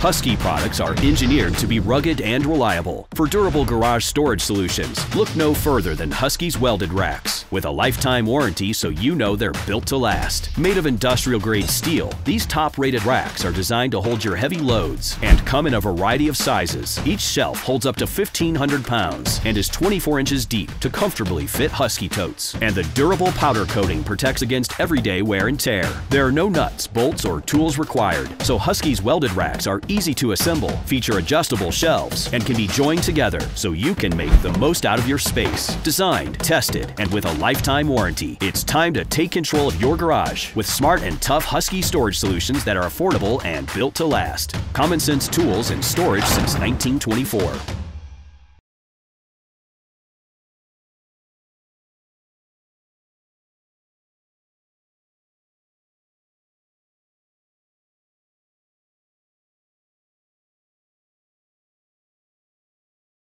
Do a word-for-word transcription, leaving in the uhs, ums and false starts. Husky products are engineered to be rugged and reliable. For durable garage storage solutions, look no further than Husky's welded racks, with a lifetime warranty so you know they're built to last. Made of industrial-grade steel, these top-rated racks are designed to hold your heavy loads and come in a variety of sizes. Each shelf holds up to fifteen hundred pounds and is twenty-four inches deep to comfortably fit Husky totes. And the durable powder coating protects against everyday wear and tear. There are no nuts, bolts, or tools required, so Husky's welded racks are easy to assemble, feature adjustable shelves, and can be joined together so you can make the most out of your space. Designed, tested, and with a lifetime warranty, it's time to take control of your garage with smart and tough Husky storage solutions that are affordable and built to last. Common sense tools and storage since nineteen twenty-four.